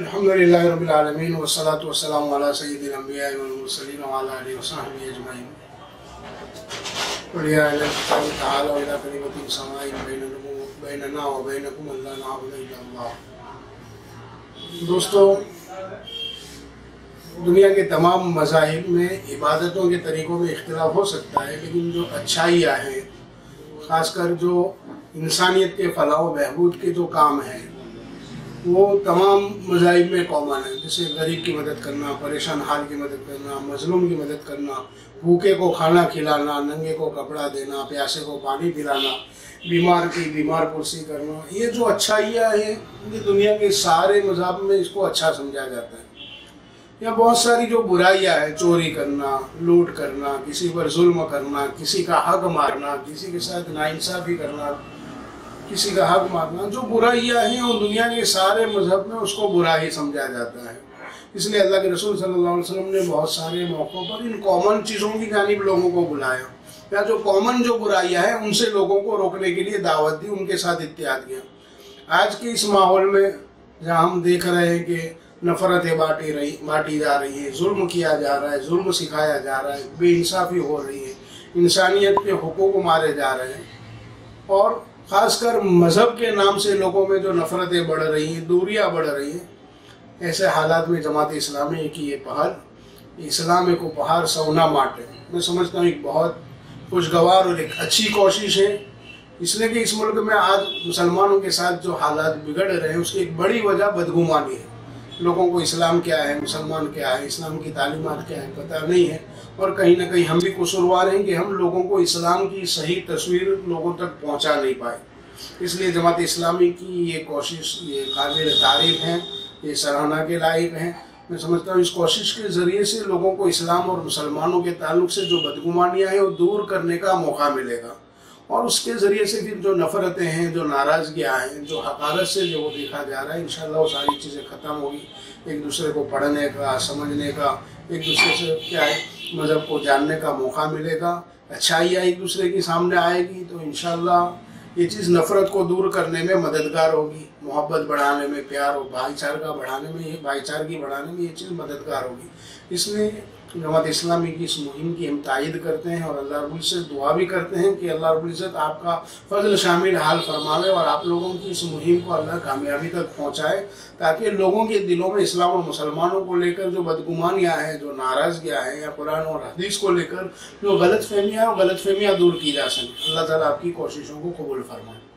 अल्हम्दुलिल्लाहि रब्बिल आलमीन वस्सलातु वस्सलामु अला सय्यिदिल अंबिया वल मुरसलीन व अला आलिहि व सहबिहि अजमईन वलिया इल्लाहि तआला इला कलिमतिन समाइन बैनना व बैनकुम अल्ला नअबुद इल्ला अल्लाह। दोस्तों, दुनिया के तमाम मज़ाहिब में इबादतों के तरीक़ों में इख्तिलाफ़ हो सकता है, लेकिन जो अच्छाइयाँ हैं, ख़ासकर जो इंसानियत के फलाह व बहबूद के जो काम हैं, वो तमाम मज़ाहिब में कॉमन है। जैसे गरीब की मदद करना, परेशान हाल की मदद करना, मज़लूम की मदद करना, भूखे को खाना खिलाना, नंगे को कपड़ा देना, प्यासे को पानी पिलाना, बीमार की बीमार कुर्सी करना, ये जो अच्छाइयाँ हैं, ये दुनिया के सारे मज़हब में इसको अच्छा समझा जाता है। या बहुत सारी जो बुराइयाँ हैं, चोरी करना, लूट करना, किसी पर जुल्म करना, किसी का हक मारना, किसी के साथ नाइंसाफ़ी करना, किसी का हक मारना, जो बुराइयाँ हैं और दुनिया के सारे मज़हब में उसको बुरा ही समझा जाता है। इसलिए अल्लाह के रसूल सल्लल्लाहु अलैहि वसल्लम ने बहुत सारे मौक़ों पर इन कॉमन चीज़ों की जानिब लोगों को बुलाया, या जो कॉमन जो बुराइयाँ हैं उनसे लोगों को रोकने के लिए दावत दी, उनके साथ इत्तिहाद किया। आज के इस माहौल में जहाँ हम देख रहे हैं कि नफ़रतें बांटी जा रही है, जुल्म किया जा रहा है, जुल्म सिखाया जा रहा है, बेइंसाफ़ी हो रही है, इंसानियत के हुकूक मारे जा रहे हैं, और ख़ासकर मज़हब के नाम से लोगों में जो नफ़रतें बढ़ रही हैं, दूरियाँ बढ़ रही हैं, ऐसे हालात में जमात इस्लामी की ये पहल, इस्लाम को पहाड़ सोना माटे, मैं समझता हूँ एक बहुत खुशगवार और एक अच्छी कोशिश है। इसलिए कि इस मुल्क में आज मुसलमानों के साथ जो हालात बिगड़ रहे हैं, उसकी एक बड़ी वजह बदगुमानी है। लोगों को इस्लाम क्या है, मुसलमान क्या है, इस्लाम की तालीमात क्या है, पता नहीं है, और कहीं ना कहीं हम भी कसूरवार हैं कि हम लोगों को इस्लाम की सही तस्वीर लोगों तक पहुँचा नहीं पाए। इसलिए जमात इस्लामी की ये कोशिश, ये काबिल तारीफ है, ये सराहना के लायक है। मैं समझता हूँ इस कोशिश के ज़रिए से लोगों को इस्लाम और मुसलमानों के ताल्लुक से जो बदगुमानियाँ हैं वो दूर करने का मौका मिलेगा, और उसके ज़रिए से फिर जो नफ़रतें हैं, जो नाराज़गियाँ हैं, जो हकारत से जो वो देखा जा रहा है, इंशाअल्लाह वो सारी चीज़ें ख़त्म होगी। एक दूसरे को पढ़ने का, समझने का, एक दूसरे से क्या है मज़हब को जानने का मौका मिलेगा, अच्छाइयाँ एक दूसरे के सामने आएगी, तो इंशाअल्लाह ये चीज़ नफ़रत को दूर करने में मददगार होगी, मोहब्बत बढ़ाने में, प्यार और भाईचारे की बढ़ाने में ये चीज़ मददगार होगी। इसलिए जमात इस्लामी की इस मुहिम की हम तायद करते हैं और अल्लाह रब्बुल इज़्ज़त से दुआ भी करते हैं कि अल्लाह रब्बुल इज़्ज़त आपका फजल शामिल हाल फरमावे और आप लोगों की इस मुहिम को अल्लाह कामयाबी तक पहुँचाए, ताकि लोगों के दिलों में इस्लाम और मुसलमानों को लेकर जो बदगुमानियाँ हैं, जो नाराज़गियाँ हैं, या कुरान और हदीस को लेकर जो गलतफहमियाँ दूर की जा सकें। अल्लाह ताला आपकी कोशिशों को कबूल फरमाए।